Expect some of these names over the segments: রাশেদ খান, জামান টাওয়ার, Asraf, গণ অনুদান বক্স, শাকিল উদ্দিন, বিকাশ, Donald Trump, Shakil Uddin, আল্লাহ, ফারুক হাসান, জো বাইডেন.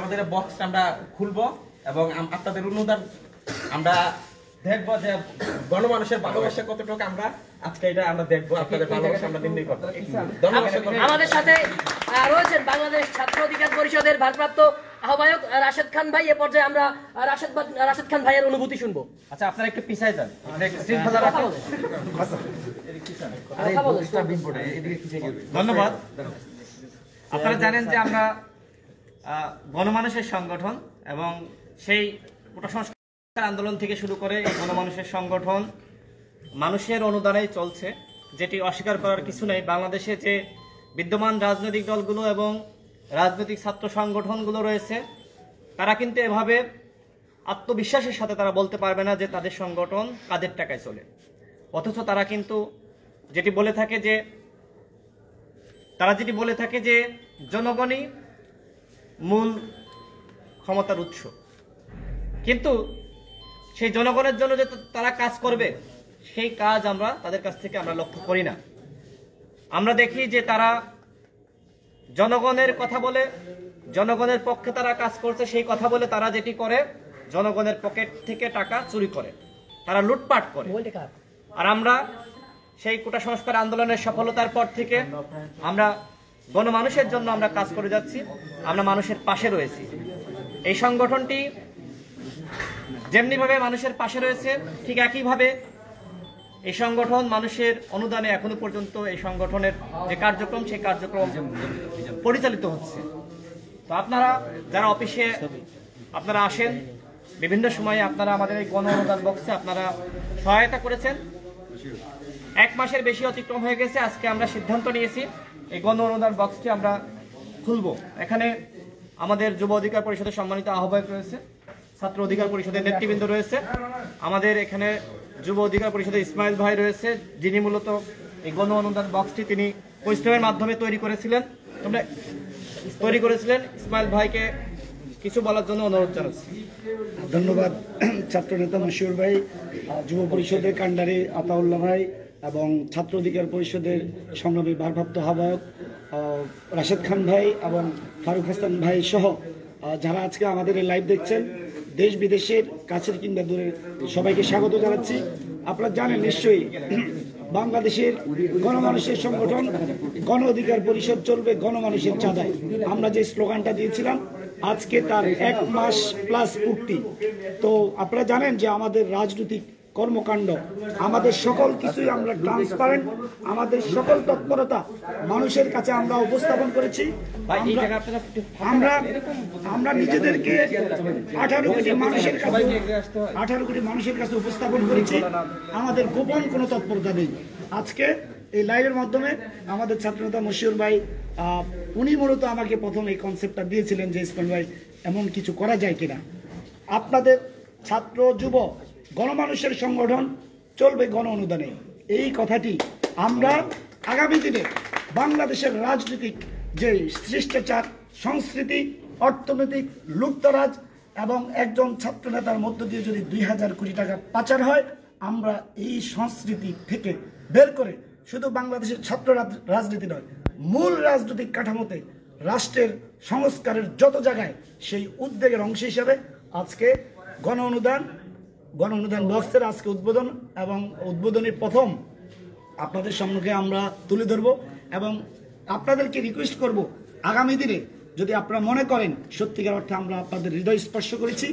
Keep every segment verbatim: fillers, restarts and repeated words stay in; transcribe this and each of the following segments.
আমাদের বক্স আমরা খুলব এবং আপনাদের অনুদান আমরা দেখব যে গণমানুষের ভালোবাসা কতটুকু আমরা আজকে এটা আমরা দেখব আপনাদের ভালোবাসা আমরা নির্ণয় করব। আমাদের সাথে রয়েছেন বাংলাদেশ ছাত্র অধিকার পরিষদের ভারপ্রাপ্ত আহ্বায়ক রাশেদ খান ভাই। এই পর্যায়ে আমরা রাশেদ রাশেদ খান ভাইয়ের অনুভূতি শুনবো। আচ্ছা আপনারা একটু পিছায় যান, ধন্যবাদ। আপনারা জানেন যে আমরা গণমানুষের সংগঠন এবং সেই কুসংস্কার আন্দোলন থেকে শুরু করে এই গণমানুষের সংগঠন মানুষের অনুদানেই চলছে, যেটি অস্বীকার করার কিছু নেই। বাংলাদেশে যে বিদ্যমান রাজনৈতিক দলগুলো এবং রাজনৈতিক ছাত্র সংগঠনগুলো রয়েছে তারা কিন্তু এভাবে আত্মবিশ্বাসের সাথে তারা বলতে পারবে না যে তাদের সংগঠন কাদের টাকায় চলে, অথচ তারা কিন্তু যেটি বলে থাকে যে তারা যেটি বলে থাকে যে জনগণই মূল ক্ষমতার উৎস, কিন্তু সেই জনগণের জন্য যে তারা কাজ করবে সেই কাজ আমরা তাদের কাছ থেকে আমরা লক্ষ্য করি না। আমরা দেখি যে তারা জনগণের কথা বলে, জনগণের পক্ষে তারা কাজ করছে সেই কথা বলে তারা যেটি করে জনগণের পকেট থেকে টাকা চুরি করে, তারা লুটপাট করে। আর আমরা সেই কোটা সংস্কার আন্দোলনের সফলতার পর থেকে আমরা গণমানুষের জন্য আমরা কাজ করে যাচ্ছি, আমরা মানুষের পাশে রয়েছি। এই সংগঠনটি যেমনিভাবে মানুষের পাশে রয়েছে ঠিক একইভাবে এই সংগঠন মানুষের অনুদানে এখনো পর্যন্ত এই সংগঠনের যে কার্যক্রম সেই কার্যক্রম পরিচালিত হচ্ছে। তো আপনারা যারা অফিসে আপনারা আসেন বিভিন্ন সময়ে আপনারা আমাদের এই গণ অনুদান বক্সে আপনারা সহায়তা করেছেন, এক মাসের বেশি অতিক্রম হয়ে গেছে। আজকে আমরা সিদ্ধান্ত নিয়েছি এই গণ অনুদান বক্সটি আমরা খুলব। এখানে আমাদের যুব অধিকার পরিষদের সম্মানিত আহ্বায়ক রয়েছে, ছাত্র অধিকার পরিষদের নেতৃবৃন্দ রয়েছে, আমাদের এখানে যুব অধিকার পরিষদের ইসমাইল ভাই রয়েছে যিনি মূলত এই গণ অনুদান বক্সটি তিনি পরিশ্রমের মাধ্যমে তৈরি করেছিলেন আমরা তৈরি করেছিলেন ইসমাইল ভাইকে কিছু বলার জন্য অনুরোধ জানাচ্ছি। ধন্যবাদ ছাত্র নেতা মশিউর ভাই, যুব পরিষদের কান্ডারি আতাউল্লাহ ভাই এবং ছাত্র অধিকার পরিষদের সংগ্রামী ভারপ্রাপ্ত আহ্বায়ক রাশেদ খান ভাই এবং ফারুক হাসান ভাই সহ যারা আজকে আমাদের এই লাইভ দেখছেন, দেশ বিদেশের কাছের কিংবা দূরের সবাইকে স্বাগত জানাচ্ছি। আপনারা জানেন নিশ্চয়ই বাংলাদেশের গণমানুষের সংগঠন গণ অধিকার পরিষদ চলবে গণমানুষের চাঁদায়, আমরা যে স্লোগানটা দিয়েছিলাম আজকে তার এক মাস প্লাস পূর্তি। তো আপনারা জানেন যে আমাদের রাজনৈতিক কর্মকাণ্ড আমাদের সকল কিছুই আমরা ট্রান্সপারেন্ট, আমাদের সকল তৎপরতা মানুষের কাছে আমরা উপস্থাপন করেছি। আমরা আমরা নিজেদেরকে আঠারো কোটি মানুষের কাছে আঠারো কোটি মানুষের কাছে উপস্থাপন করেছি, আমাদের গোপন কোনো তৎপরতা নেই। আজকে এই লাইভের মাধ্যমে আমাদের ছাত্রনেতা মশিউর ভাই উনি মূলত আমাকে প্রথম এই কনসেপ্টটা দিয়েছিলেন যে ইসমাইল ভাই এমন কিছু করা যায় কিনা। আপনাদের ছাত্র যুব গণমানুষের সংগঠন চলবে গণ অনুদানে, এই কথাটি আমরা আগামী দিনে বাংলাদেশের রাজনৈতিক যে শিষ্টাচার, সংস্কৃতি, অর্থনৈতিক লুপ্তরাজ এবং একজন ছাত্রনেতার মধ্য দিয়ে যদি দুই হাজার কোটি টাকা পাচার হয়, আমরা এই সংস্কৃতি থেকে বের করে শুধু বাংলাদেশের ছাত্র রাজনীতি নয় মূল রাজনৈতিক কাঠামোতে রাষ্ট্রের সংস্কারের যত জায়গায় সেই উদ্যোগের অংশ হিসাবে আজকে গণ অনুদান গণ অনুদান বক্সের আজকে উদ্বোধন এবং উদ্বোধনীর প্রথম আপনাদের সম্মুখে আমরা তুলে ধরব এবং আপনাদেরকে রিকোয়েস্ট করব আগামী দিনে যদি আপনারা মনে করেন সত্যিকার অর্থে আমরা আপনাদের হৃদয় স্পর্শ করেছি,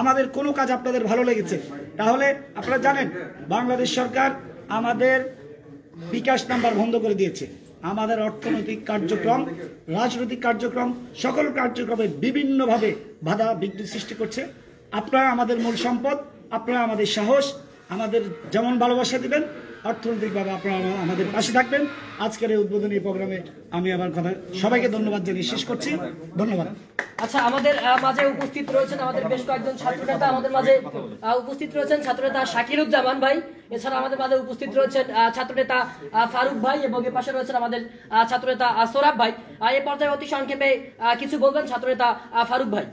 আমাদের কোনো কাজ আপনাদের ভালো লেগেছে, তাহলে আপনারা জানেন বাংলাদেশ সরকার আমাদের বিকাশ নাম্বার বন্ধ করে দিয়েছে। আমাদের অর্থনৈতিক কার্যক্রম, রাজনৈতিক কার্যক্রম, সকল কার্যক্রমে বিভিন্নভাবে বাধা বিঘ্ন সৃষ্টি করছে। আপনারা আমাদের মূল সম্পদ, আপনারা আমাদের সাহস, আমাদের যেমন ভালোবাসা দিবেন অর্থনৈতিকভাবে আপনারা আমাদের পাশে থাকবেন। আজকের এই উদ্বোধনী প্রোগ্রামে আমি আমার কথা সবাইকে ধন্যবাদ জানিয়ে শেষ করছি। ধন্যবাদ। আচ্ছা আমাদের মাঝে উপস্থিত রয়েছেন আমাদের বেশ কয়েকজন ছাত্র নেতা, আমাদের মাঝে উপস্থিত রয়েছেন ছাত্র নেতা শাকিল উদ্দিন ভাই, এছাড়া আমাদের মাঝে উপস্থিত রয়েছেন ছাত্র নেতা ফারুক ভাই এবং এ পাশে রয়েছেন আমাদের ছাত্র নেতা আসরাফ ভাই। এ পর্যায়ে অতি সংক্ষেপে কিছু বলবেন ছাত্র নেতা ফারুক ভাই।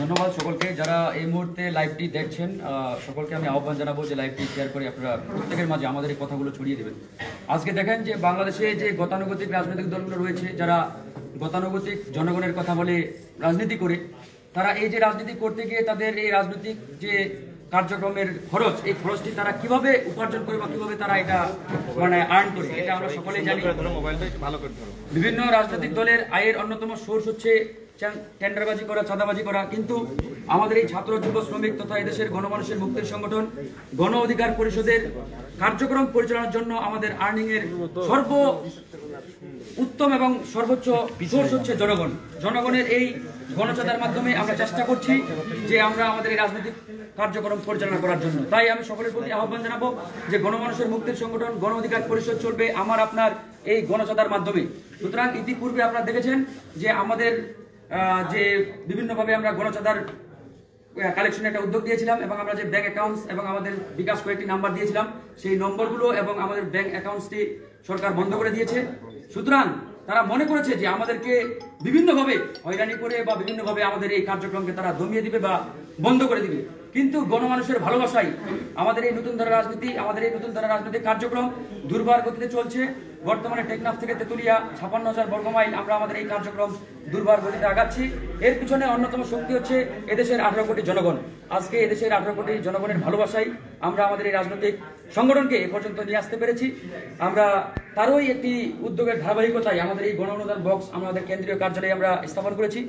ধন্যবাদ সকলকে যারা এই মুহূর্তে লাইভটি দেখছেন, সকলকে আমি আহ্বান জানাবো যে লাইভটি শেয়ার করে আপনারা প্রত্যেকের মাঝে আমাদের এই কথাগুলো ছড়িয়ে দেবেন। আজকে দেখেন যে বাংলাদেশে যে গতানুগতিক রাজনৈতিক দলগুলো রয়েছে যারা গতানুগতিক জনগণের কথা বলে রাজনীতি করে তারা এই যে রাজনীতি করতে গিয়ে তাদের এই রাজনৈতিক যে কার্যক্রমের খরচ এই খরচটি তারা কিভাবে উপার্জন করে বা কিভাবে তারা এটা মানে আর্ন করে এটা আমরা সকলেই জানি। বিভিন্ন রাজনৈতিক দলের আয়ের অন্যতম সোর্স হচ্ছে টেন্ডারবাজি করা, চাঁদাবাজি করা, কিন্তু আমাদের এই ছাত্র যুব শ্রমিক তথা এদেশের গণমানুষের মুক্তির সংগঠন গণ অধিকার পরিষদের কার্যক্রম পরিচালনার জন্য আমাদের আর্নিং এর সর্ব উত্তম এবং সর্বোচ্চ সোর্স হচ্ছে জনগণ। জনগণের এই গণচাঁদার মাধ্যমে আমরা চেষ্টা করছি যে আমরা আমাদের এই রাজনৈতিক কার্যক্রম পরিচালনা করার জন্য। তাই আমি সকলের প্রতি আহ্বান জানাবো যে গণমানুষের মুক্তির সংগঠন গণ অধিকার পরিষদ চলবে আমার আপনার এই গণচাঁদার মাধ্যমে। সুতরাং ইতিপূর্বে আপনারা দেখেছেন যে আমাদের যে বিভিন্নভাবে আমরা গণচাঁদার কালেকশনে একটা উদ্যোগ দিয়েছিলাম এবং আমরা যে ব্যাঙ্ক অ্যাকাউন্টস এবং আমাদের বিকাশ কয়েকটি নাম্বার দিয়েছিলাম সেই নম্বরগুলো এবং আমাদের ব্যাঙ্ক অ্যাকাউন্টসটি সরকার বন্ধ করে দিয়েছে। সুতরাং তারা মনে করেছে যে আমাদেরকে বিভিন্নভাবে হয়রানি করে বা বিভিন্নভাবে আমাদের এই কার্যক্রমকে তারা দমিয়ে দিবে বা বন্ধ করে দিবে, কিন্তু গণমানুষের ভালোবাসাই আমাদের এই নতুন ধারা রাজনীতি, আমাদের এই নতুন ধারা রাজনৈতিক কার্যক্রম দুর্বার গতিতে চলছে। বর্তমানে টেকনাফ থেকে তেতুলিয়া ছাপান্ন হাজার বর্গমাইল আমরা আমাদের এই কার্যক্রম দুর্বার গতিতে আগাচ্ছি। এর পিছনে অন্যতম শক্তি হচ্ছে এদেশের আঠারো কোটি জনগণ। আজকে এদেশের আঠারো কোটি জনগণের ভালোবাসাই আমরা আমাদের এই রাজনৈতিক সংগঠনকে এ পর্যন্ত নিয়ে আসতে পেরেছি। আমরা তারই একটি উদ্যোগের ধারাবাহিকতায় আমাদের এই গণ অনুদান বক্স আমাদের কেন্দ্রীয় কার্যালয়ে আমরা স্থাপন করেছি।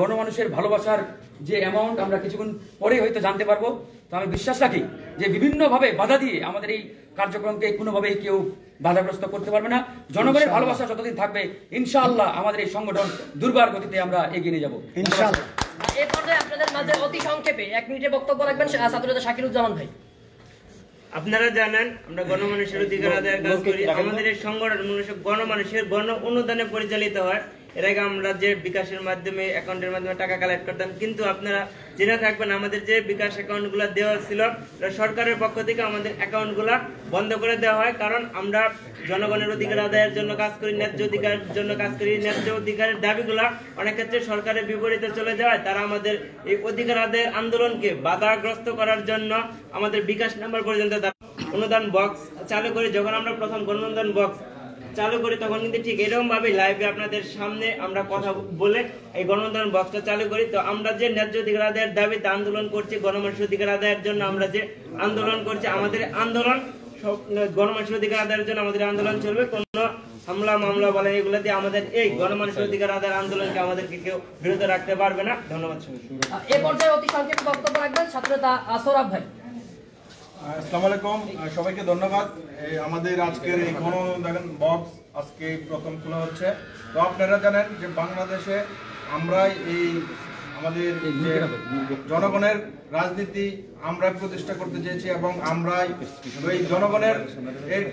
গণমানুষের ভালোবাসার যে অ্যামাউন্ট আমরা কিছুক্ষণ পরেই হয়তো জানতে পারবো। তো আমি বিশ্বাস রাখি যে বিভিন্নভাবে বাধা দিয়ে আমাদের এই কার্যক্রমকে কোনোভাবেই কেউ বাধাগ্রস্ত করতে পারবে না। জনগণের ভালোবাসা যতদিন থাকবে ইনশাআল্লাহ আমাদের এই সংগঠন দুর্বার গতিতে আমরা এগিয়ে নিয়ে যাবো ইনশাআল্লাহ। এই পর্যায়ে আপনাদের মাঝে অতি সংক্ষেপে এক মিনিটে বক্তব্য রাখবেন ছাত্রনেতা শাকিল উদ্দিন ভাই। আপনারা জানেন আমরা গণমানুষের অধিকার আদায়ের কাজ করি। আমাদের এই সংগঠন মূলত গণমানুষের গণ অনুদানে পরিচালিত হয়। এর আগে আমরা যে বিকাশের মাধ্যমে অ্যাকাউন্টের মাধ্যমে টাকা কালেক্ট করতাম, কিন্তু আপনারা জেনে থাকবেন আমাদের যে বিকাশ অ্যাকাউন্টগুলো দেওয়া ছিল সরকারের পক্ষ থেকে আমাদের অ্যাকাউন্টগুলো বন্ধ করে দেওয়া হয়। কারণ আমরা জনগণের অধিকার আদায়ের জন্য কাজ করি, ন্যায্য অধিকারের জন্য কাজ করি। ন্যায্য অধিকারের দাবিগুলো অনেক ক্ষেত্রে সরকারের বিপরীতে চলে যায়। তারা আমাদের এই অধিকার আদায়ের আন্দোলনকে বাধাগ্রস্ত করার জন্য আমাদের বিকাশ নাম্বার পর্যন্ত অনুদান বক্স চালু করি। যখন আমরা প্রথম গণ অনুদান বক্স চালু করি তখন কিন্তু ঠিক এরকম ভাবে লাইভে আপনাদের সামনে আমরা কথা বলে এই গণ অনুদান বক্সটা চালু করি। তো আমরা যে ন্যায্য অধিকার আদায়ের দাবিতে আন্দোলন করছি, গণমানুষের অধিকার আদায়ের জন্য আমরা যে আন্দোলন করছি, আমাদের আন্দোলন সব গণমানুষের অধিকার আদায়ের জন্য আমাদের আন্দোলন চলবে। কোনো হামলা মামলা বলে এগুলো দিয়ে আমাদের এই গণমানুষের অধিকার আদায়ের আন্দোলনকে আমাদেরকে কেউ বিরত রাখতে পারবে না। ধন্যবাদ। এই পর্যায়ে অতি সংক্ষিপ্ত বক্তব্য রাখবেন ছাত্রনেতা আসরাফ ভাই। আসসালামু আলাইকুম, সবাইকে ধন্যবাদ। আমাদের আজকের এই গণ অনুদান বক্স আজকে প্রথম খোলা হচ্ছে। তো আপনারা জানেন যে বাংলাদেশে আমরা এই আমাদের জনগণের রাজনীতি আমরা প্রতিষ্ঠা করতে চেয়েছি এবং আমরা এই জনগণের এর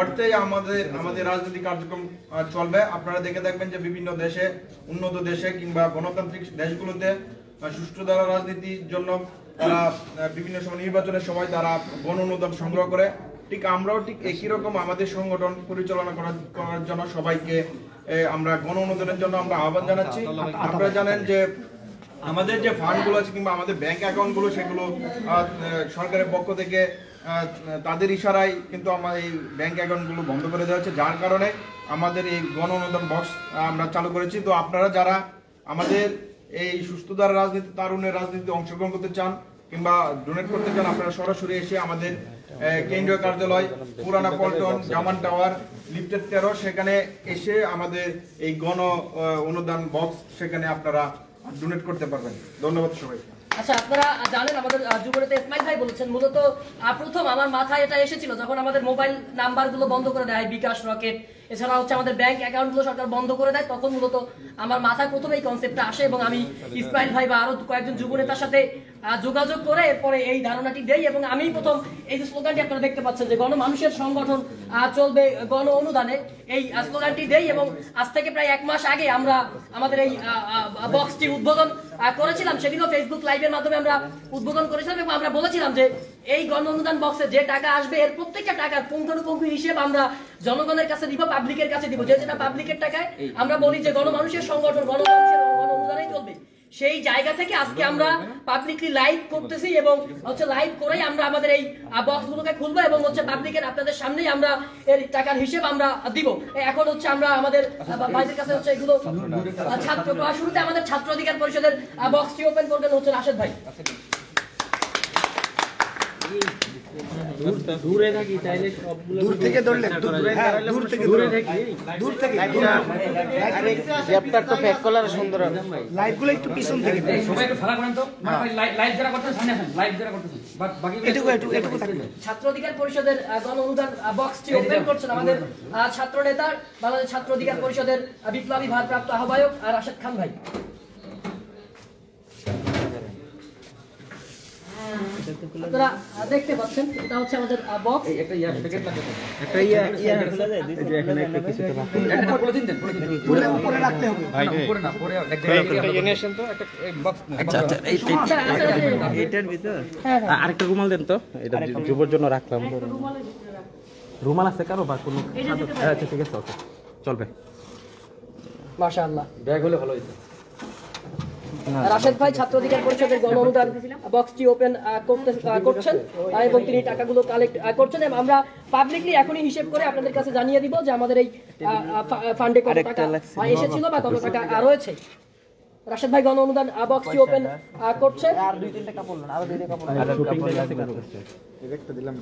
অর্থেই আমাদের আমাদের রাজনীতি কার্যক্রম চলবে। আপনারা দেখে দেখবেন যে বিভিন্ন দেশে, উন্নত দেশে কিংবা গণতান্ত্রিক দেশগুলোতে সুষ্ঠু দ্বারা রাজনীতির জন্য তারা বিভিন্ন সময় নির্বাচনের সময় তারা গণ অনুদান সংগ্রহ করে। ঠিক আমরাও ঠিক একই রকম আমাদের সংগঠন পরিচালনা করার করার জন্য সবাইকে আমরা গণ অনুদানের জন্য আমরা আহ্বান জানাচ্ছি। আপনারা জানেন যে আমাদের যে ফান্ডগুলো আছে কিংবা আমাদের ব্যাংক অ্যাকাউন্টগুলো সেগুলো সরকারের পক্ষ থেকে তাদের ইশারায় কিন্তু আমার এই ব্যাংক অ্যাকাউন্টগুলো বন্ধ করে দেওয়া হচ্ছে, যার কারণে আমাদের এই গণ অনুদান বক্স আমরা চালু করেছি। তো আপনারা যারা আমাদের এই সুস্থ দ্বারা রাজনীতি, তারুণের রাজনীতি অংশগ্রহণ করতে চান কিংবা ডোনেট করতে চান, আপনারা সরাসরি এসে আমাদের কেন্দ্রীয় কার্যালয় পুরানা পল্টন জামান টাওয়ার লিফটেড তেরো সেখানে এসে আমাদের এই গণ অনুদান বক্স সেখানে আপনারা ডোনেট করতে পারবেন। ধন্যবাদ সবাইকে। আচ্ছা, আপনারা জানেন আমাদের যুবনেতা ইসমাইল ভাই বলেছেন, মূলত প্রথম আমার মাথায় এটা এসেছিল যখন আমাদের মোবাইল নাম্বারগুলো বন্ধ করে দেয় বিকাশ রকেট, এছাড়া হচ্ছে আমাদের ব্যাংক অ্যাকাউন্টগুলো সরকার বন্ধ করে দেয়, তখন মূলত আমার মাথায় প্রথমে এই কনসেপ্টটা আসে এবং আমি ইসমাইল ভাই বা আরো কয়েকজন যুবনেতার সাথে যোগাযোগ করে এরপরে এই ধারণাটি দেই এবং আমি প্রথম এই যে স্লোগানটি আপনারা দেখতে পাচ্ছেন যে গণমানুষের সংগঠন চলবে গণ অনুদানে, এই স্লোগানটি দেই এবং আজ থেকে প্রায় এক মাস আগে আমরা আমাদের এই বক্সটি উদ্বোধন করেছিলাম। সেদিনও ফেসবুক লাইভের মাধ্যমে আমরা উদ্বোধন করেছিলাম এবং আমরা বলেছিলাম যে এই গণ অনুদান বক্সে যে টাকা আসবে এর প্রত্যেকটা টাকার পুঙ্খানুপুঙ্খু হিসেব আমরা জনগণের কাছে দিব, পাবলিকের কাছে দিব। যে যেটা পাবলিকের টাকায় আমরা বলি যে গণমানুষের সংগঠন গণমানুষের গণ অনুদানেই চলবে, সেই জায়গা থেকে আজকে আমরা পাবলিকলি লাইভ করতেছি এবং হচ্ছে লাইভ করেই আমরা আমাদের এই বক্সগুলোকে খুলবো এবং হচ্ছে পাবলিকের আপনাদের সামনেই আমরা এর টাকার হিসাব আমরা দিব। এখন হচ্ছে আমরা আমাদের বাইদের কাছে হচ্ছে এগুলো ছাত্র শুরুতে আমাদের ছাত্র অধিকার পরিষদের বক্সটি ওপেন করবেন হচ্ছে রাশেদ ভাই। দূরে থাকি তাইলে সবগুলো দূর থেকে ধরলে দূর থেকে দূরে থাকি দূর থেকে চ্যাপ্টার তো ফেক কলার সুন্দর লাইভগুলো একটু পিছন থেকে সবাই একটু ফালা করেন তো লাইভ যারা করতে সামনে আসেন লাইভ যারা করতে বাট বাকি এটুকু এটুকু এটুকু থাকবে। ছাত্র অধিকার পরিষদের গণ অনুদান বক্সটি ওপেন করছেন আমাদের ছাত্র নেতা বাংলাদেশ ছাত্র অধিকার পরিষদের বিপ্লবী ভারপ্রাপ্ত আহ্বায়ক রাশেদ খান ভাই। আপনারা দেখতে পাচ্ছেন এটা হচ্ছে আমাদের বক্স একটা ইয়ার প্যাকেট লাগাতে একটা ইয়ার ইয়ার খোলা যায় এই যে এখানে একটা কিছু একটা খোলা দিন দেন পুরো উপরে রাখতে হবে ভাই উপরে না পরে একটা ইনিশন তো একটা বক্স আচ্ছা আচ্ছা এই এটার ভিতর আরেকটা রুমাল দেন তো এটা যুবর জন্য রাখলাম রুমাল আছে কারো বা কোনো আচ্ছা ঠিক আছে ওকে চলবে মাশাআল্লাহ ব্যাগ হলে ভালো হতো। রাশেদ ভাই ছাত্র অধিকার পরিষদের গণ অনুদান বক্সটি ওপেন করছেন এবং তিনি টাকাগুলো কালেক্ট করছেন এবং আমরা পাবলিকলি এখনই হিসেব করে আপনাদের কাছে জানিয়ে দিব যে আমাদের এই ফান্ডে কত টাকা এসেছিল বা কত টাকা রয়েছে। রাশেদ ভাই গণ অনুদান বক্সটি ওপেন করছে আর দুই তিনটা কাপড় না আর দুই তিনটা কাপড় আর কাপড় আছে একটা দিলাম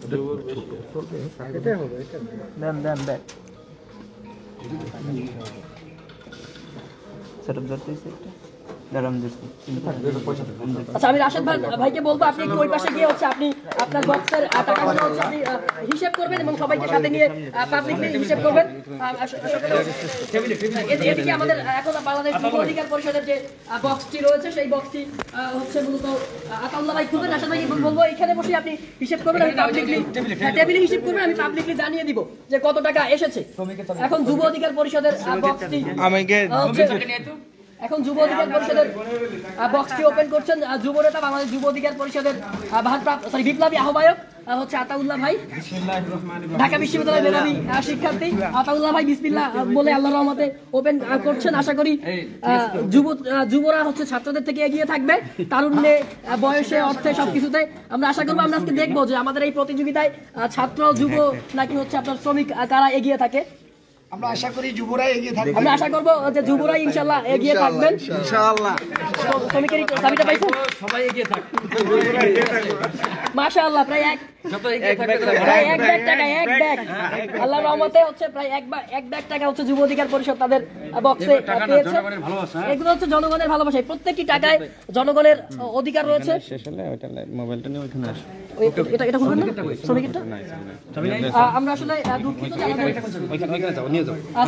এটা হবে এটা দেন দেন দেন সেটআপ করতে সেটটা আমি রাশেদ ভাইকে বলবো আপনি একটু ওই পাশে গিয়ে হচ্ছে আপনি আপনার বক্সের টাকাগুলো হচ্ছে আপনি হিসাব করবেন এবং সবাইকে সাথে নিয়ে পাবলিকলি হিসাব করবেন। এদিকে আমাদের এখন বাংলাদেশ যুব অধিকার পরিষদের যে বক্সটি রয়েছে সেই বক্সটি হচ্ছে মূলত আতাউল্লাহ ভাই খুলবেন। রাশেদ ভাই বলবো এখানে বসে আপনি হিসাব করবেন আমি পাবলিকলি টেবিলে হিসাব করবেন আমি পাবলিকলি জানিয়ে দিব যে কত টাকা এসেছে। এখন যুব অধিকার পরিষদের বক্সটি আমাকে এখন যুব অধিকার পরিষদের বক্সটি ওপেন করছেন যুব নেতা বাংলাদেশ যুব অধিকার পরিষদের ভারপ্রাপ্ত সরি বিপ্লবী আহ্বায়ক হচ্ছে আতাউল্লাহ ভাই ঢাকা বিশ্ববিদ্যালয়ের মেধাবী শিক্ষার্থী আতাউল্লাহ ভাই বিসমিল্লাহ বলে আল্লাহর রহমতে ওপেন করছেন। আশা করি যুব যুবরা হচ্ছে ছাত্রদের থেকে এগিয়ে থাকবে তারুণ্যে বয়সে অর্থে সবকিছুতে। আমরা আশা করবো আমরা আজকে দেখবো যে আমাদের এই প্রতিযোগিতায় ছাত্র যুব নাকি হচ্ছে আপনার শ্রমিক কারা এগিয়ে থাকে। আমরা আশা করি যুবরা এগিয়ে থাকবে আমরা আশা করব যে যুবরা ইনশাআল্লাহ এগিয়ে থাকবেন ইনশাআল্লাহ সমিতির সমিতিটা পাইছেন সবাই এগিয়ে থাকবে মাশাআল্লাহ প্রায় এক যত এগিয়ে থাকবে প্রায় এক ব্যাগ টাকা এক ব্যাগ আল্লাহর রহমতে হচ্ছে প্রায় এক ব্যাগ এক ব্যাগ টাকা হচ্ছে যুব অধিকার পরিষদ তাদের বক্সে পেয়েছে। এগুলো হচ্ছে জনগণের ভালোবাসা প্রত্যেকটি টাকায় জনগণের অধিকার রয়েছে। শেষ হলে ওইটা মোবাইলটা নিয়ে ওখানে আসো এটা এটা খুলবেন না সমিতিটা আমরা আসলে দুঃখিত যে আমাদের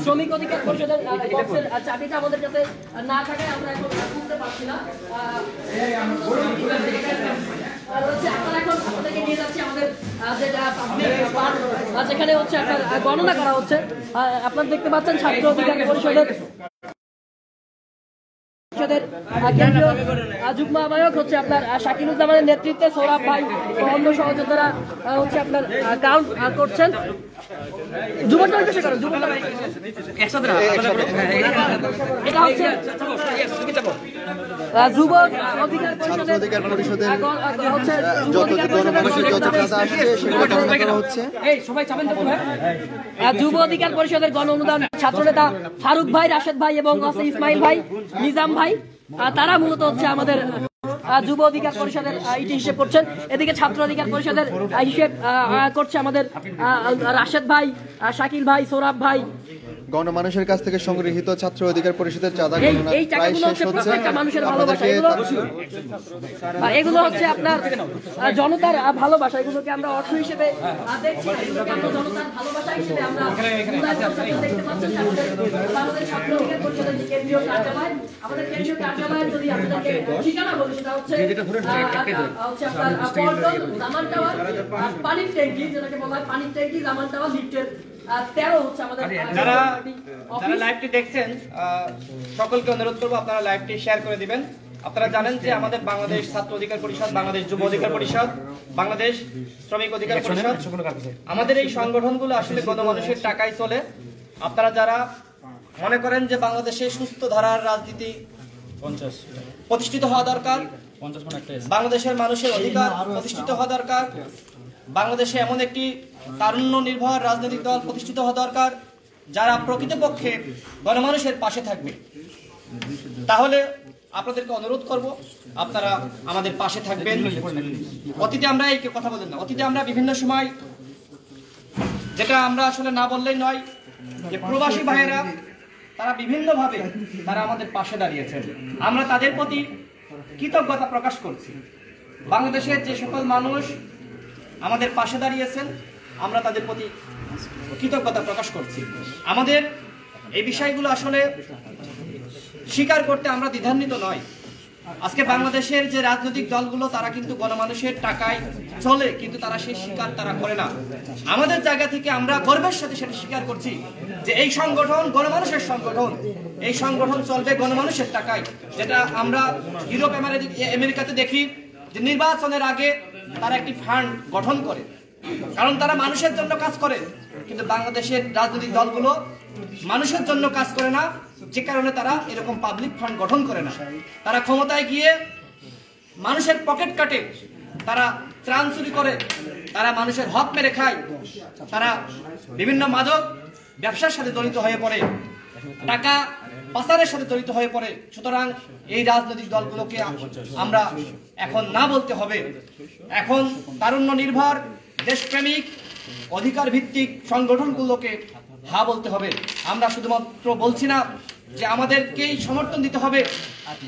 শ্রমিক অধিকার পরিষদের বক্সের চাবিটা আমাদের কাছে না থাকায় আমরা এখন খুলতে পারছি না। যেখানে হচ্ছে আপনার গণনা করা হচ্ছে আপনারা দেখতে পাচ্ছেন ছাত্র অধিকার পরিষদের যুগ্ম আহ্বায়ক হচ্ছে আপনার শাকিল উদ্দিনের নেতৃত্বে সোহরাব ভাই অন্য সহযোদ্ধারা হচ্ছে আপনার কাউন্ট করছেন। যুবটা একটু শেখার যুবটা একসাথে এটা হচ্ছে যুব অধিকার পরিষদের অধিকার পরিষদের হচ্ছে যত জনগণের যত কথা আসছে সেটা করা হচ্ছে এই সবাই চাবেন তো ভাই যুব অধিকার পরিষদের গণ অনুদান ছাত্রনেতা ফারুক ভাই রাশেদ ভাই এবং ইসমাইল ভাই নিজাম ভাই তারা মূলত হচ্ছে আমাদের যুব অধিকার পরিষদের এটি হিসেব করছেন। এদিকে ছাত্র অধিকার পরিষদের হিসেব করছে আমাদের রাশেদ ভাই শাকিল ভাই সোহরাব ভাই। গণমানুষের কাছ থেকে সংগৃহীত ছাত্র অধিকার পরিষদের চাঁদা গণনা প্রায় শেষ হচ্ছে। মানুষের ভালোবাসা এগুলো হচ্ছে আপনার জনতার ভালোবাসা এগুলোকে আমরা অর্থ হিসেবে দেখছি এগুলোকে আমরা জনতার ভালোবাসা হিসেবে আমরা দেখতে পাচ্ছি। আমাদের ছাত্র অধিকার পরিষদের যে কেন্দ্রীয় কার্যালয় আমাদের কেন্দ্রীয় কার্যালয়ের যদি আপনাদেরকে ঠিকানা বলি সেটা হচ্ছে জামান টাওয়ার পানির ট্যাঙ্কি যেটাকে বলা হয় পানির ট্যাঙ্কি জামান টাওয়ার লিফটের তেরো হচ্ছে আমাদের। যারা যারা লাইভটি দেখছেন সকলকে অনুরোধ করবো আপনারা লাইভটি শেয়ার করে দিবেন। আপনারা জানেন যে আমাদের বাংলাদেশ ছাত্র অধিকার পরিষদ বাংলাদেশ যুব অধিকার পরিষদ বাংলাদেশ শ্রমিক অধিকার পরিষদ আমাদের এই সংগঠনগুলো আসলে গণমানুষের টাকায় চলে। আপনারা যারা মনে করেন যে বাংলাদেশে সুস্থ ধারার রাজনীতি प्रतिष्ठित हवा दरकार बांग्लादेशेर मानुषेर अधिकार प्रतिष्ठित हवा दरकार बांग्लादेशे एमन एकटी तारुण्य निर्भर राजनैतिक दल प्रतिष्ठित हवा दरकार जारा प्रकृतपक्षे गणमानुषेर पाशे थाकबे। ताहले আপনাদেরকে অনুরোধ করব আপনারা আমাদের পাশে থাকবেন। অতীতে আমরা এই কথা বলেন না, অতীতে আমরা বিভিন্ন সময় যেটা আমরা আসলে না বললেই নয় যে প্রবাসী ভাইয়েরা তারা বিভিন্ন ভাবে তারা আমাদের পাশে দাঁড়িয়েছেন, আমরা তাদের প্রতি কৃতজ্ঞতা প্রকাশ করছি। বাংলাদেশের যে সকল মানুষ আমাদের পাশে দাঁড়িয়েছেন আমরা তাদের প্রতি কৃতজ্ঞতা প্রকাশ করছি। আমাদের এই বিষয়গুলো আসলে স্বীকার করতে আমরা দ্বিধান্বিত নয়। আজকে বাংলাদেশের যে রাজনৈতিক দলগুলো তারা কিন্তু গণমানুষের টাকায় চলে, কিন্তু তারা সেই স্বীকার তারা করে না। আমাদের জায়গা থেকে আমরা গর্বের সাথে সেটা স্বীকার করছি যে এই সংগঠন গণমানুষের সংগঠন, এই সংগঠন চলবে গণমানুষের টাকায়। যেটা আমরা ইউরোপ আমেরিকাতে দেখি যে নির্বাচনের আগে তারা একটি ফান্ড গঠন করে, কারণ তারা মানুষের জন্য কাজ করে। কিন্তু বাংলাদেশের রাজনৈতিক দলগুলো মানুষের জন্য কাজ করে না, যে কারণে তারা এরকম পাবলিক ফান্ড গঠন করে না। তারা ক্ষমতায় গিয়ে মানুষের পকেট কাটে, তারা ত্রাণ চুরি করে, তারা মানুষের হক মেরে খায়, তারা বিভিন্ন মাদক ব্যবসার সাথে জড়িত হয়ে পড়ে, টাকা পাচারের সাথে জড়িত হয়ে পড়ে। সুতরাং এই রাজনৈতিক দলগুলোকে আমরা এখন না বলতে হবে। এখন তারুণ্য নির্ভর দেশপ্রেমিক অধিকার ভিত্তিক সংগঠনগুলোকে হা বলতে হবে। আমরা শুধুমাত্র বলছি না যে আমাদেরকেই সমর্থন দিতে হবে,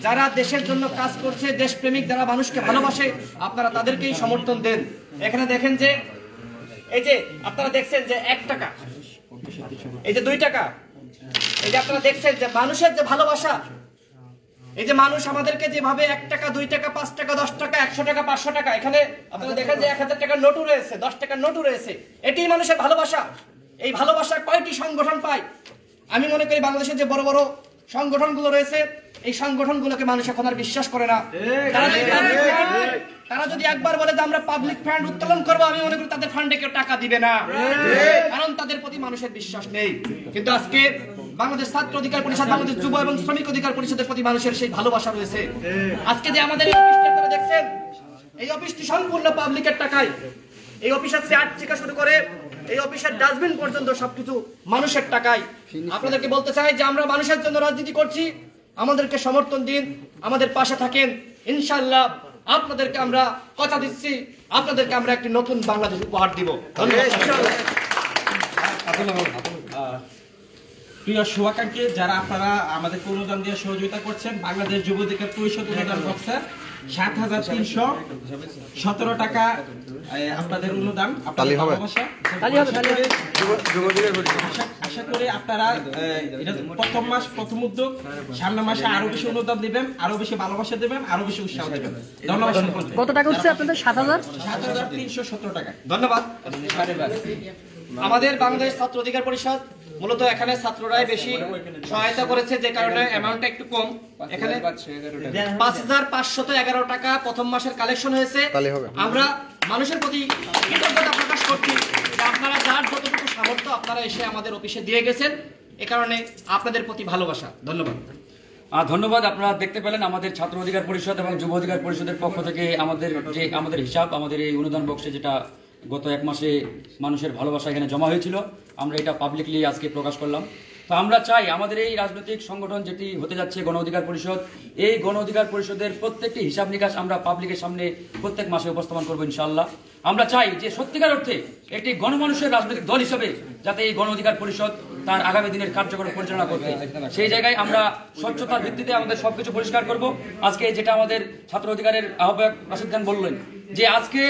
যারা দেশের জন্য কাজ করছে, দেশপ্রেমিক, যারা মানুষকে ভালোবাসে, আপনারা তাদেরকেই সমর্থন দেন। এখানে দেখেন যে এই যে আপনারা দেখছেন যে এক টাকা, এই যে দুই টাকা, এই যে আপনারা দেখছেন যে মানুষের যে ভালোবাসা, এই যে মানুষ আমাদেরকে যেভাবে এক টাকা দুই টাকা পাঁচ টাকা দশ টাকা একশো টাকা পাঁচশো টাকা, এখানে আপনারা দেখেন যে এক হাজার টাকার নোটও রয়েছে, দশ টাকার নোটও রয়েছে, এটি মানুষের ভালোবাসা। এই ভালোবাসা কয়টি সংগঠন পায়? আমি মনে করি বাংলাদেশের যে বড় বড় সংগঠনগুলো রয়েছে এই সংগঠনগুলোকে মানুষ এখন আর বিশ্বাস করে না। তারা যদি একবার বলে যে আমরা পাবলিক ফান্ড উত্তোলন করবো, আমি মনে করি তাদের ফান্ডে কেউ টাকা দিবে না, কারণ তাদের প্রতি মানুষের বিশ্বাস নেই। কিন্তু আজকে বাংলাদেশ ছাত্র অধিকার পরিষদ, বাংলাদেশ যুব এবং শ্রমিক অধিকার পরিষদের প্রতি মানুষের সেই ভালোবাসা রয়েছে। আজকে যে আমাদের আপনারা দেখছেন এই অফিসটি সম্পূর্ণ পাবলিকের টাকায়, এই অফিস আজকে আট থেকে শুরু করে এই অফিসের ডাস্টবিন পর্যন্ত সবকিছু মানুষের টাকায়। আপনাদেরকে বলতে চাই যে আমরা মানুষের জন্য রাজনীতি করছি, আমাদেরকে সমর্থন দিন, আমাদের পাশে থাকেন। ইনশাআল্লাহ আপনাদেরকে আমরা কথা দিচ্ছি, আপনাদেরকে আমরা একটি নতুন বাংলাদেশ উপহার দিব। প্রিয় শুভাকাঙ্ক্ষী, যারা আপনারা আমাদের অনুদান দিয়ে সহযোগিতা করছেন, বাংলাদেশ যুব অধিকার পরিষদ অনুদান করছে সাত হাজার তিনশো সতেরো টাকা আপনাদের অনুদান। আশা করি আপনারা প্রথম মাস প্রথম উদ্যোগ, সামনে মাসে আরো বেশি অনুদান দিবেন, আরো বেশি ভালোবাসা দেবেন, আরো বেশি উৎসাহ দেবেন। ধন্যবাদ। কত টাকা হচ্ছে আপনাদের? সাত হাজার সাত হাজার তিনশো সতেরো টাকা। ধন্যবাদ। আমাদের বাংলাদেশ ছাত্র অধিকার পরিষদ মূলত এখানে ছাত্ররাই বেশি সহায়তা করেছে, যে কারণে অ্যামাউন্টটা একটু কম। এখানে পাঁচ হাজার পাঁচশত এগারো টাকা প্রথম মাসের কালেকশন হয়েছে। আমরা মানুষের প্রতি কৃতজ্ঞতা প্রকাশ করছি যে আপনারা যার যতটুকু সামর্থ্য আপনারা এসে আমাদের অফিসে দিয়ে গেছেন, এ কারণে আপনাদের প্রতি ভালোবাসা। ধন্যবাদ। ধন্যবাদ। আপনারা দেখতে পেলেন আমাদের ছাত্র অধিকার পরিষদ এবং যুব অধিকার পরিষদের পক্ষ থেকে আমাদের যে আমাদের হিসাব, আমাদের এই অনুদান বক্সে যেটা গত এক মাসে মানুষের ভালোবাসা এখানে জমা হয়েছিল, আমরা এটা পাবলিকলি আজকে প্রকাশ করলাম। তো আমরা চাই আমাদের এই রাজনৈতিক সংগঠন যেটি হতে যাচ্ছে গণ অধিকার পরিষদ, এই গণ অধিকার পরিষদের প্রত্যেকটি হিসাব নিকাশ আমরা পাবলিকের সামনে প্রত্যেক মাসে উপস্থাপন করবো ইনশাআল্লাহ। আমরা চাই যে সত্যিকার অর্থে একটি গণমানুষের রাজনৈতিক দল হিসেবে যাতে এই গণ অধিকার পরিষদ তার আগামী দিনের কার্যক্রম পরিচালনা করতে, সেই জায়গায় আমরা স্বচ্ছতার ভিত্তিতে আমাদের সবকিছু পরিষ্কার করব। আজকে যেটা আমাদের ছাত্র অধিকারের আহ্বায়ক রাশেদ খান বললেন যে আজকে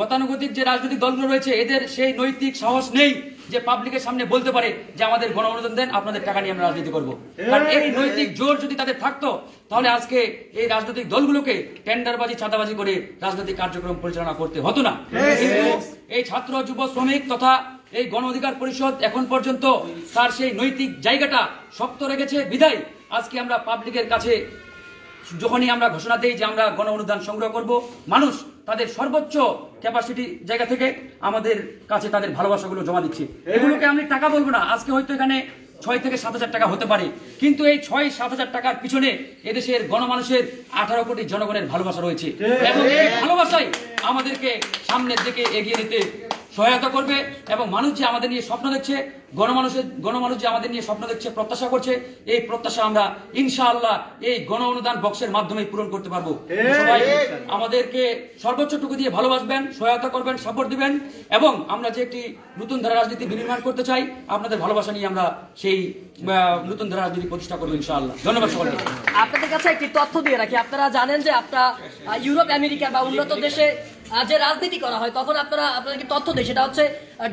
গতানুগতিক যে রাজনৈতিক দলগুলো রয়েছে এদের সেই নৈতিক সাহস নেই যে পাবলিকের সামনে বলতে পারে যে আমাদের গণ অনুদান দেন, আপনাদের টাকা নিয়ে আমরা রাজনীতি করবো। কারণ এই নৈতিক জোর যদি তাদের থাকতো তাহলে আজকে এই রাজনৈতিক দলগুলোকে টেন্ডারবাজি ছাদাবাজি করে রাজনৈতিক কার্যক্রম পরিচালনা করতে হতো না। এই ছাত্র যুব শ্রমিক তথা এই গণ অধিকার পরিষদ এখন পর্যন্ত তার সেই নৈতিক জায়গাটা শক্ত রেখেছে বিধায় আজকে আমরা পাবলিকের কাছে যখনই আমরা ঘোষণা দিই যে আমরা গণ অনুদান সংগ্রহ করব, মানুষ তাদের সর্বোচ্চ ক্যাপাসিটি জায়গা থেকে আমাদের কাছে তাদের ভালোবাসাগুলো জমা দিচ্ছে। এগুলোকে আমি টাকা বলবো না। আজকে হয়তো এখানে ছয় থেকে সাত হাজার টাকা হতে পারে, কিন্তু এই ছয় সাত হাজার টাকার পিছনে এদেশের গণমানুষের আঠারো কোটি জনগণের ভালোবাসা রয়েছে এবং এই ভালোবাসাই আমাদেরকে সামনের দিকে এগিয়ে নিতে সহায়তা করবে। এবং মানুষ যে আমাদের নিয়ে স্বপ্ন দেখছে, গণমানুষের গণমানুষ যে আমাদের নিয়ে স্বপ্ন দেখছে, প্রত্যাশা করছে, এই প্রত্যাশা আমরা ইনশাআল্লাহ এই গণ অনুদান বক্সের মাধ্যমে পূরণ করতে পারবো। সবাই আমাদেরকে সর্বোচ্চটুকু দিয়ে ভালোবাসবেন, সহায়তা করবেন, সাপোর্ট দিবেন এবং আমরা যে একটি নতুন ধারা রাজনীতি বিনির্মাণ করতে চাই, আপনাদের ভালোবাসা নিয়ে আমরা সেই নতুন ধারা রাজনীতি প্রতিষ্ঠা করবো ইনশাআল্লাহ। ধন্যবাদ সকলকে। আপনাদের কাছে একটি তথ্য দিয়ে রাখি, আপনারা জানেন যে আপনারা ইউরোপ আমেরিকা বা উন্নত দেশে যে রাজনীতি করা হয় তখন আপনারা আপনাদেরকে তথ্য দেয়, সেটা হচ্ছে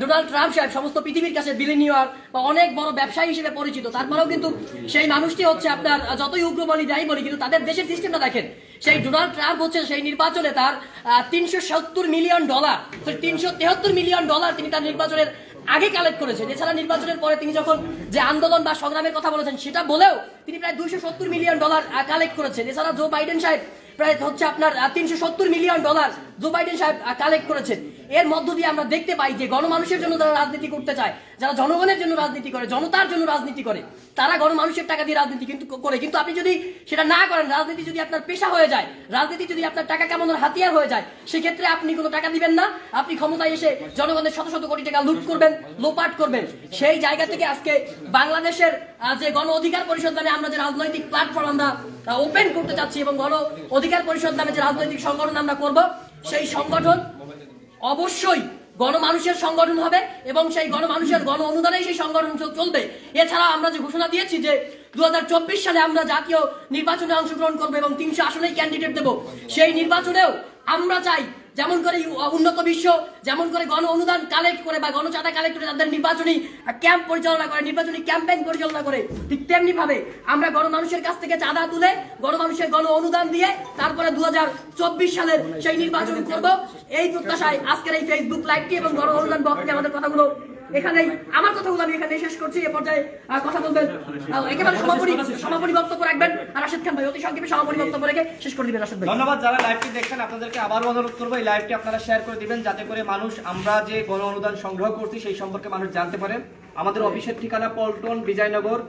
ডোনাল্ড ট্রাম্প সাহেব সমস্ত পৃথিবীর কাছে বিলিনিয়ার বা অনেক বড় ব্যবসায়ী হিসেবে পরিচিত, তারপরেও কিন্তু সেই মানুষটি হচ্ছে আপনার যতই উগ্রবাদী যাই বলি কিন্তু তাদের দেশের সিস্টেমটা দেখেন, সেই ডোনাল্ড ট্রাম্প হচ্ছে সেই নির্বাচনে তার তিনশো সত্তর মিলিয়ন ডলার তিনশো তেহাত্তর মিলিয়ন ডলার তিনি তার নির্বাচনের আগে কালেক্ট করেছেন। এছাড়া নির্বাচনের পরে তিনি যখন যে আন্দোলন বা সংগ্রামের কথা বলেছেন সেটা বলেও তিনি প্রায় দুইশো সত্তর মিলিয়ন ডলার কালেক্ট করেছেন। এছাড়া জো বাইডেন সাহেব প্রায় হচ্ছে আপনার তিনশো সত্তর মিলিয়ন ডলার জো বাইডেন সাহেব কালেক্ট করেছেন। এর মধ্য দিয়ে আমরা দেখতে পাই যে গণমানুষের জন্য যারা রাজনীতি করতে চায়, যারা জনগণের জন্য রাজনীতি করে, জনতার জন্য রাজনীতি করে, তারা গণমানুষের টাকা দিয়ে রাজনীতি কিন্তু করে। কিন্তু আপনি যদি সেটা না করেন, রাজনীতি যদি আপনার পেশা হয়ে যায়, রাজনীতি যদি আপনার টাকা কামানোর হাতিয়ার হয়ে যায়, সেক্ষেত্রে আপনি কোনো টাকা দিবেন না, আপনি ক্ষমতায় এসে জনগণের শত শত কোটি টাকা লুট করবেন, লোপাট করবেন। সেই জায়গা থেকে আজকে বাংলাদেশের যে গণ অধিকার পরিষদ নামে আমরা যে রাজনৈতিক প্ল্যাটফর্ম আমরা ওপেন করতে চাচ্ছি এবং গণ অধিকার পরিষদ নামে যে রাজনৈতিক সংগঠন আমরা করব, সেই সংগঠন অবশ্যই গণমানুষের সংগঠন হবে এবং সেই গণমানুষের গণ অনুদানে সেই সংগঠন চলবে। এছাড়া আমরা যে ঘোষণা দিয়েছি যে দু হাজার চব্বিশ সালে আমরা জাতীয় নির্বাচনে অংশগ্রহণ করবো এবং তিনশো আসনেই ক্যান্ডিডেট দেবো, সেই নির্বাচনেও আমরা চাই যেমন করে উন্নত বিশ্ব যেমন করে গণ অনুদান কালেক্ট করে বা গণচাঁদা কালেক্ট করে তাদের নির্বাচনী ক্যাম্প পরিচালনা করে, নির্বাচনী ক্যাম্পেইন পরিচালনা করে, ঠিক তেমনি ভাবে আমরা গণমানুষের কাছ থেকে চাঁদা তুলে গণমানুষের গণ অনুদান দিয়ে তারপরে দু হাজার চব্বিশ সালের সেই নির্বাচন করব। এই প্রত্যাশায় আজকের এই ফেসবুক লাইভটি এবং গণ অনুদান বক্তব্যে আমাদের কথাগুলো এখানেই, আমার কথাগুলো আমি এখানে শেষ করছি। এ পর্যায়ে কথা বলবেন, একেবারে সমাপনী সমাপনী বক্তব্য রাখবেন রাশেদ খান ভাই, অতি সংক্ষেপে সমাপনী বক্তব্য রেখে শেষ করে দিবেন রাশেদ ভাই। ধন্যবাদ। যারা লাইভটি দেখছেন আপনাদেরকে আবার অনুরোধ করবো এই লাইভটি আপনারা শেয়ার করে দিবেন, যাতে করে মানুষ আমরা যে গণ অনুদান সংগ্রহ করছি সেই সম্পর্কে মানুষ জানতে পারে। আমাদের অফিসের ঠিকানা পল্টন বিজয়নগর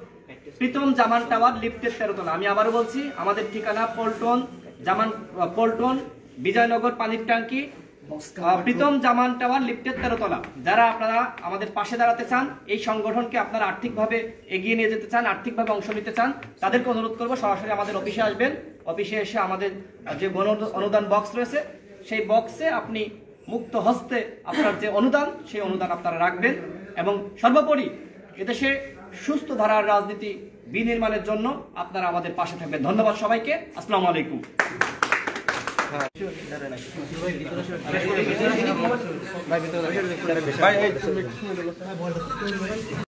প্রীতম জামান টাওয়ার লিফটের তেরোতলা। আমি আবারও বলছি, আমাদের ঠিকানা পল্টন জামান পল্টন বিজয়নগর পানির ট্যাঙ্কি প্রীতম জামান টাওয়ার লিফটের তেরোতলা। যারা আপনারা আমাদের পাশে দাঁড়াতে চান, এই সংগঠনকে আপনারা আর্থিকভাবে এগিয়ে নিয়ে যেতে চান, আর্থিকভাবে অংশ নিতে চান, তাদেরকে অনুরোধ করবো সরাসরি আমাদের অফিসে আসবেন। অফিসে এসে আমাদের যে গণ অনুদান বক্স রয়েছে সেই বক্সে আপনি মুক্ত হস্তে আপনার যে অনুদান সেই অনুদান আপনারা রাখবেন। এবং সর্বোপরি এদেশে সুস্থ ধারার রাজনীতি বিনির্মাণের জন্য আপনারা আমাদের পাশে থাকবেন। ধন্যবাদ সবাইকে। আসসালামু আলাইকুম। भाई भाई